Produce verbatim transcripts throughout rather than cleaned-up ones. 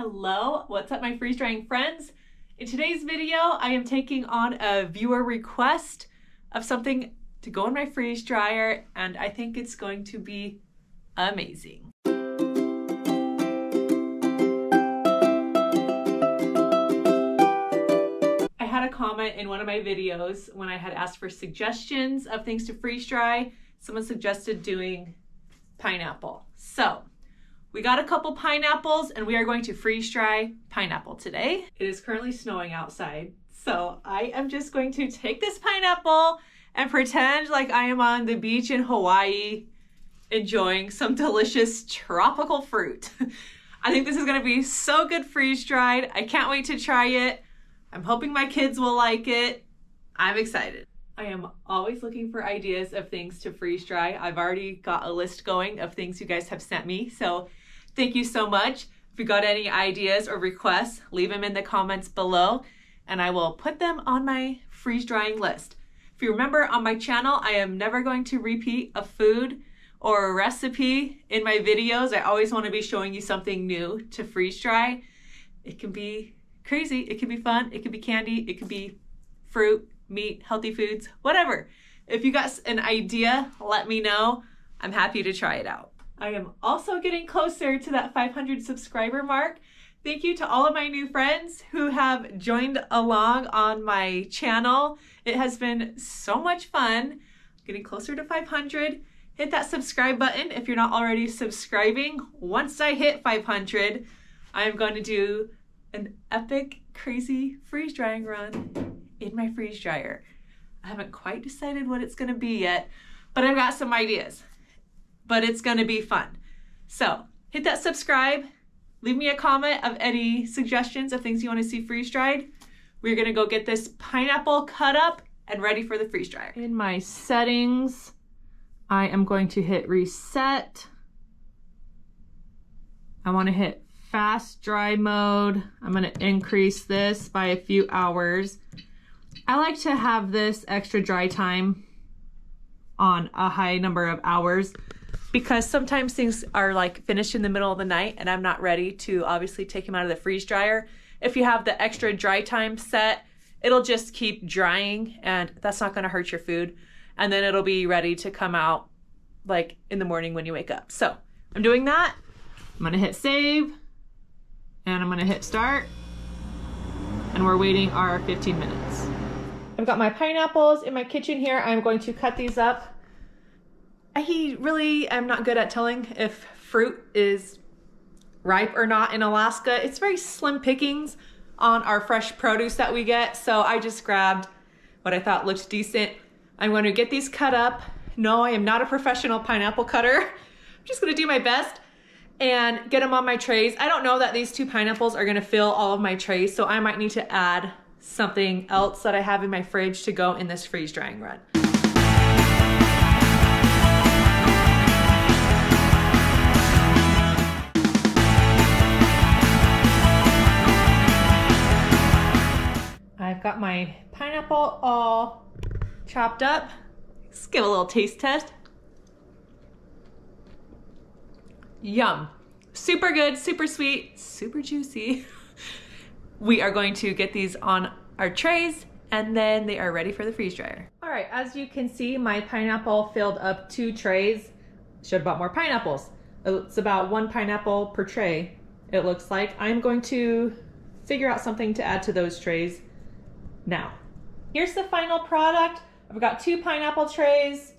Hello, what's up my freeze drying friends? In today's video, I am taking on a viewer request of something to go in my freeze dryer, and I think it's going to be amazing. I had a comment in one of my videos when I had asked for suggestions of things to freeze dry. Someone suggested doing pineapple. So we got a couple pineapples and we are going to freeze dry pineapple today. It is currently snowing outside, so I am just going to take this pineapple and pretend like I am on the beach in Hawaii enjoying some delicious tropical fruit. I think this is going to be so good freeze dried. I can't wait to try it. I'm hoping my kids will like it. I'm excited. I am always looking for ideas of things to freeze dry. I've already got a list going of things you guys have sent me, so thank you so much. If you got any ideas or requests, leave them in the comments below and I will put them on my freeze drying list. If you remember on my channel, I am never going to repeat a food or a recipe in my videos. I always want to be showing you something new to freeze dry. It can be crazy, it can be fun, it can be candy, it can be fruit, meat, healthy foods, whatever. If you got an idea, let me know. I'm happy to try it out. I am also getting closer to that five hundred subscriber mark. Thank you to all of my new friends who have joined along on my channel. It has been so much fun. Getting closer to five hundred. Hit that subscribe button if you're not already subscribing. Once I hit five hundred, I'm going to do an epic, crazy freeze drying run in my freeze dryer. I haven't quite decided what it's going to be yet, but I've got some ideas. But it's going to be fun. So hit that subscribe, leave me a comment of any suggestions of things you want to see freeze dried. We're going to go get this pineapple cut up and ready for the freeze dryer. In my settings, I am going to hit reset. I want to hit fast dry mode. I'm going to increase this by a few hours. I like to have this extra dry time on a high number of hours because sometimes things are like finished in the middle of the night and I'm not ready to obviously take them out of the freeze dryer. If you have the extra dry time set, it'll just keep drying and that's not gonna hurt your food. And then it'll be ready to come out like in the morning when you wake up. So I'm doing that. I'm gonna hit save and I'm gonna hit start and we're waiting our fifteen minutes. I've got my pineapples in my kitchen here. I'm going to cut these up. I really am not good at telling if fruit is ripe or not in Alaska. It's very slim pickings on our fresh produce that we get. So I just grabbed what I thought looked decent. I'm going to get these cut up. No, I am not a professional pineapple cutter. I'm just going to do my best and get them on my trays. I don't know that these two pineapples are going to fill all of my trays, so I might need to add something else that I have in my fridge to go in this freeze drying run. I've got my pineapple all chopped up. Let's give a little taste test. Yum. Super good, super sweet, super juicy. We are going to get these on our trays and then they are ready for the freeze dryer. All right, as you can see, my pineapple filled up two trays. Should have bought more pineapples. It's about one pineapple per tray, it looks like. I'm going to figure out something to add to those trays now. Here's the final product. I've got two pineapple trays.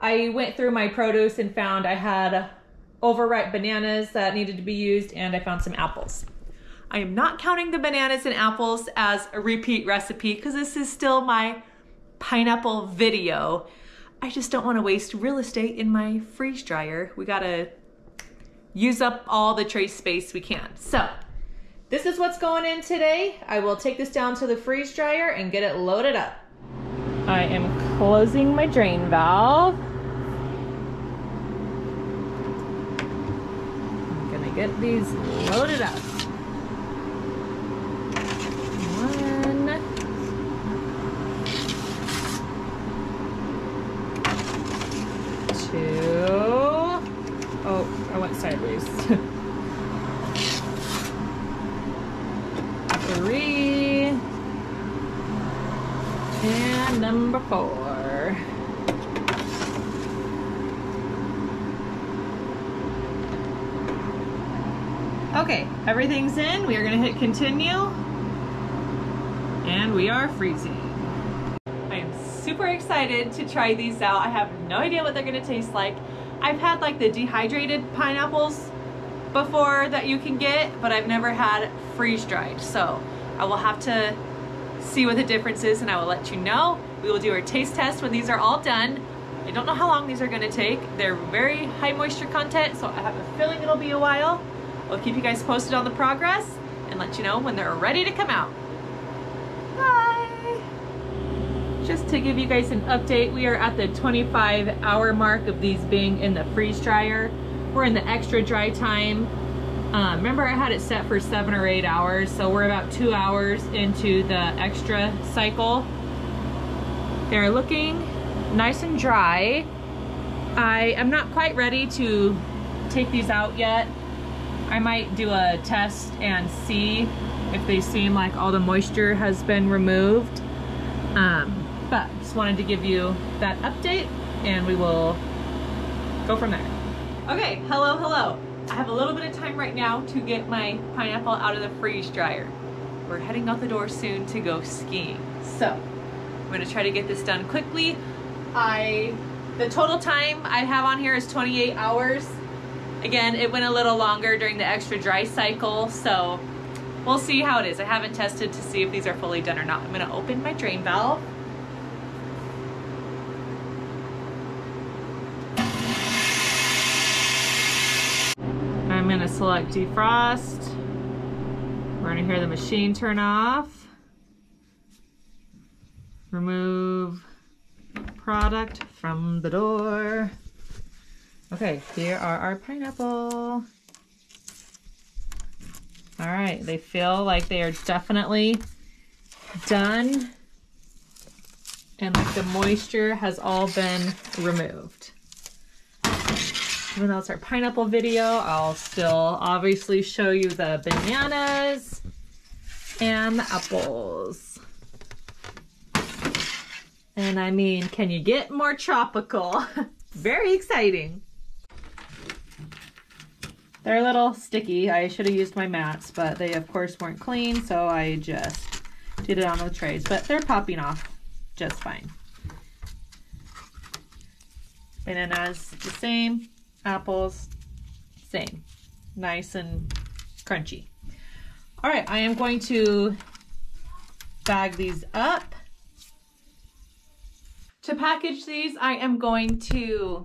I went through my produce and found I had overripe bananas that needed to be used, and I found some apples. I am not counting the bananas and apples as a repeat recipe because this is still my pineapple video. I just don't want to waste real estate in my freeze dryer. We got to use up all the tray space we can. So this is what's going in today. I will take this down to the freeze dryer and get it loaded up. I am closing my drain valve. I'm gonna get these loaded up. Two. Oh, I went sideways. my number four. Okay, everything's in. We are gonna hit continue. And we are freezing. I am super excited to try these out. I have no idea what they're gonna taste like. I've had like the dehydrated pineapples before that you can get, but I've never had freeze-dried. So I will have to see what the difference is and I will let you know. We will do our taste test when these are all done. I don't know how long these are gonna take. They're very high moisture content, so I have a feeling it'll be a while. We'll keep you guys posted on the progress and let you know when they're ready to come out. Bye! Just to give you guys an update, we are at the twenty-five hour mark of these being in the freeze dryer. We're in the extra dry time. Uh, remember, I had it set for seven or eight hours, so we're about two hours into the extra cycle. They're looking nice and dry. I am not quite ready to take these out yet. I might do a test and see if they seem like all the moisture has been removed. Um, but just wanted to give you that update and we will go from there. Okay, hello, hello. I have a little bit of time right now to get my pineapple out of the freeze dryer. We're heading out the door soon to go skiing. So I'm gonna try to get this done quickly. I, the total time I have on here is twenty-eight hours. Again, it went a little longer during the extra dry cycle, so we'll see how it is. I haven't tested to see if these are fully done or not. I'm gonna open my drain valve. I'm gonna select defrost. We're gonna hear the machine turn off. Remove product from the door. Okay, here are our pineapple. All right, they feel like they are definitely done and like the moisture has all been removed. Even though it's our pineapple video, I'll still obviously show you the bananas and the apples. And I mean, can you get more tropical? Very exciting. They're a little sticky. I should have used my mats, but they of course weren't clean, so I just did it on the trays, but they're popping off just fine. Bananas, the same. Apples, same. Nice and crunchy. All right, I am going to bag these up. To package these, I am going to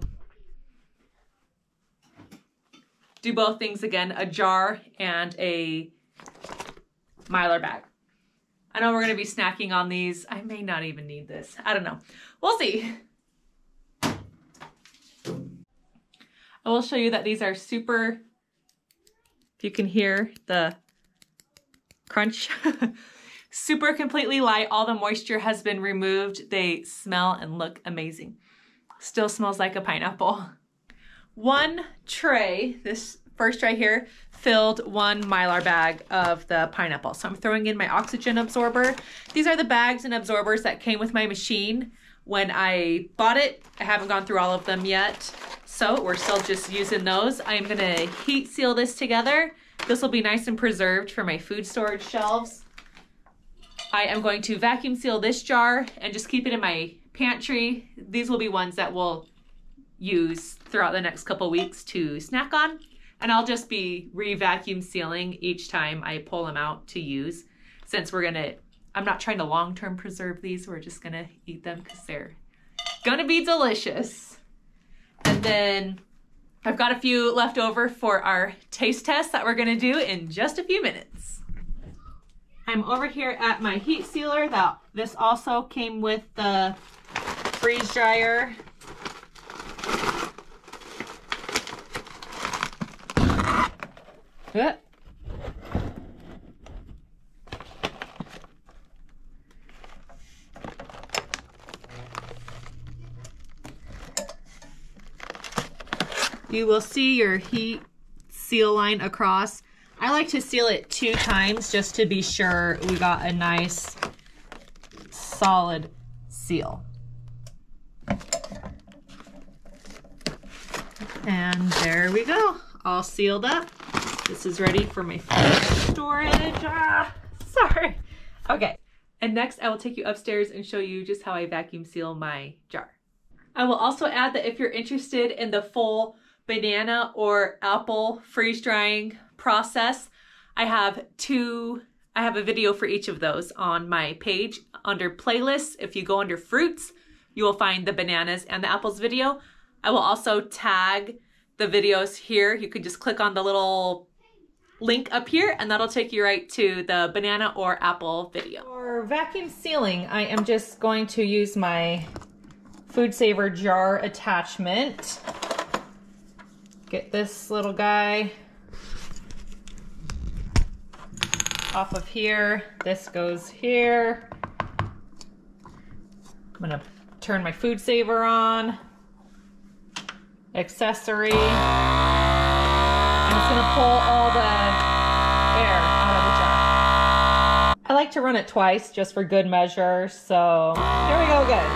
do both things again, a jar and a Mylar bag. I know we're gonna be snacking on these. I may not even need this. I don't know. We'll see. I will show you that these are super, if you can hear the crunch, super completely light. All the moisture has been removed. They smell and look amazing. Still smells like a pineapple. One tray, this first tray here, filled one Mylar bag of the pineapple. So I'm throwing in my oxygen absorber. These are the bags and absorbers that came with my machine when I bought it. I haven't gone through all of them yet, so we're still just using those. I'm gonna heat seal this together. This will be nice and preserved for my food storage shelves. I am going to vacuum seal this jar and just keep it in my pantry. These will be ones that will use throughout the next couple weeks to snack on, and I'll just be re-vacuum sealing each time I pull them out to use, since we're gonna, I'm not trying to long-term preserve these, we're just gonna eat them because they're gonna be delicious. And then I've got a few left over for our taste test that we're gonna do in just a few minutes. I'm over here at my heat sealer. That this also came with the freeze dryer. Good. You will see your heat seal line across. I like to seal it two times just to be sure we got a nice solid seal. And there we go, all sealed up. This is ready for my first storage. Ah, sorry. Okay, and next I will take you upstairs and show you just how I vacuum seal my jar. I will also add that if you're interested in the full banana or apple freeze drying process, I have two, I have a video for each of those on my page under playlists. If you go under fruits, you will find the bananas and the apples video. I will also tag the videos here. You could just click on the little link up here and that'll take you right to the banana or apple video. For vacuum sealing, I am just going to use my Food Saver jar attachment. Get this little guy off of here. This goes here. I'm gonna turn my Food Saver on. Accessory. I'm just gonna pull all the air out of the jar. I like to run it twice just for good measure. So here we go again.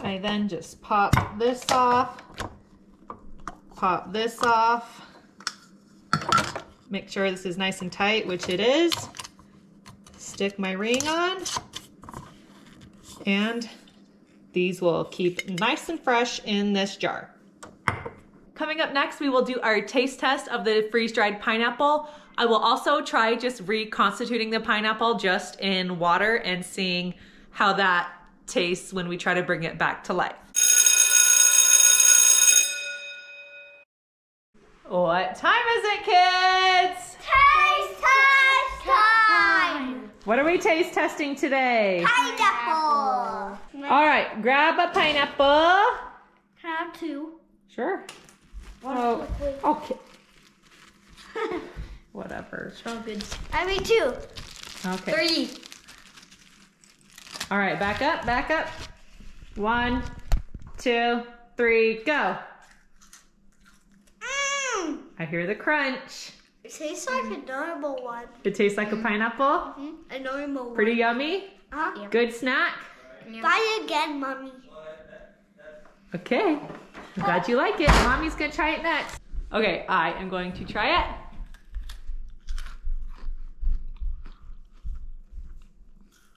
I then just pop this off, pop this off. Make sure this is nice and tight, which it is. Stick my ring on, and these will keep nice and fresh in this jar. Coming up next, we will do our taste test of the freeze-dried pineapple. I will also try just reconstituting the pineapple just in water and seeing how that tastes when we try to bring it back to life. What time is it, kids? Taste test time! What are we taste testing today? Pineapple! All right, grab a pineapple. Can I have two? Sure. Oh, okay. Whatever. So good. I mean two. Okay. Three. All right, back up, back up. One, two, three, go. Mm. I hear the crunch. It tastes like mm. a normal one. It tastes like mm. a pineapple? Mm -hmm. A normal one. Pretty yummy? Huh? Yeah. Good snack? Yeah. Buy it again, Mommy. Okay, I'm glad you like it. Mommy's gonna try it next. Okay, I am going to try it.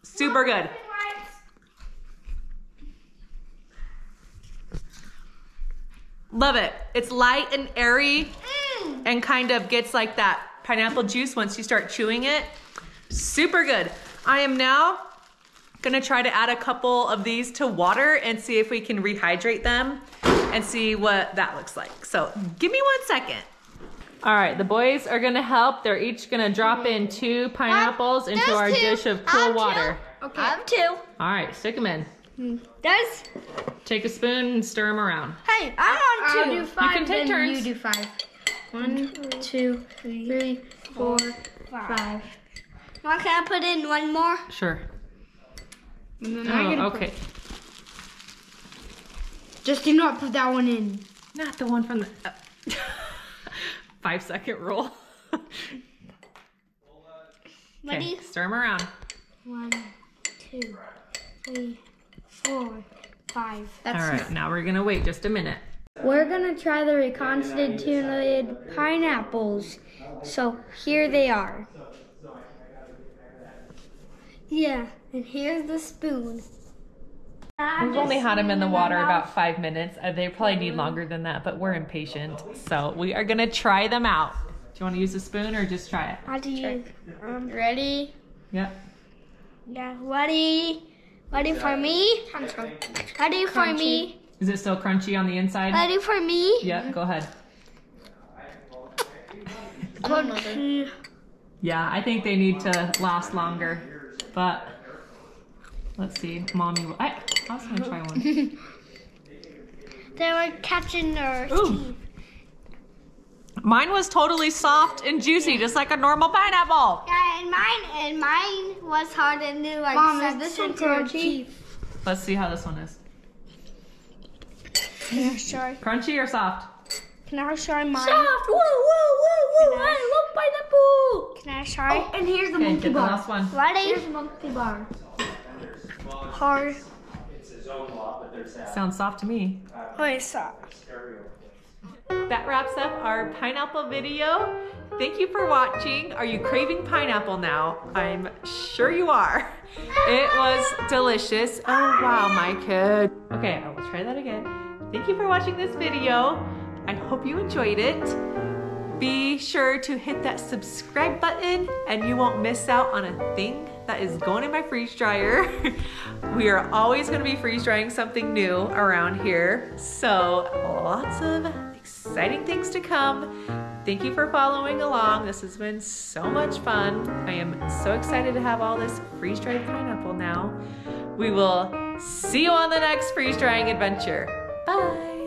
Super good. Love it. It's light and airy mm. and kind of gets like that pineapple juice once you start chewing it. Super good. I am now gonna try to add a couple of these to water and see if we can rehydrate them and see what that looks like. So give me one second. All right, the boys are gonna help. They're each gonna drop in two pineapples um, into our two. dish of cool um, water. Two. Okay. I um, two. All right, stick them in. There's. Take a spoon and stir them around. Hey, I want two. I'll do five, you can take turns. You do five. One, two, three, four, five. Mom, can I put in one more? Sure. And then oh, I gotta okay. Put... Just do not put that one in. Not the one from the oh. five second rule. Ready? Stir them around. One, two, three, four, five. That's all right, nice. Now we're gonna wait just a minute. We're gonna try the reconstituted pineapples. So here they are. Yeah, and here's the spoon. We've only had them in the water about five minutes. They probably need longer than that, but we're impatient. So we are gonna try them out. Do you wanna use a spoon or just try it? How do you, um, ready? Yep. Yeah, ready? Ready for me? Ready for me? Is it still crunchy on the inside? Ready for me? Yep, go ahead. Crunchy. Yeah, I think they need to last longer, but let's see, Mommy will, I, I was gonna try one. They were catching their teeth. Mine was totally soft and juicy, just like a normal pineapple. Yeah, and mine, and mine was hard and new. Like Mom, is this one crunchy? Let's see how this one is. Yeah, sure. Crunchy or soft? Can I try mine? Soft! Woo, woo, woo, woo! I love pineapple! Can I try? Oh, and here's the okay, monkey bar. The last one. Right, here's the monkey bar. Hard. Sounds soft to me. Oh, it's soft. That wraps up our pineapple video. Thank you for watching. Are you craving pineapple now? I'm sure you are. It was delicious. Oh wow, my kid. Okay, I will try that again. Thank you for watching this video. I hope you enjoyed it. Be sure to hit that subscribe button and you won't miss out on a thing that is going in my freeze dryer. We are always gonna be freeze drying something new around here. So lots of exciting things to come. Thank you for following along. This has been so much fun. I am so excited to have all this freeze-dried pineapple now. We will see you on the next freeze-drying adventure. Bye.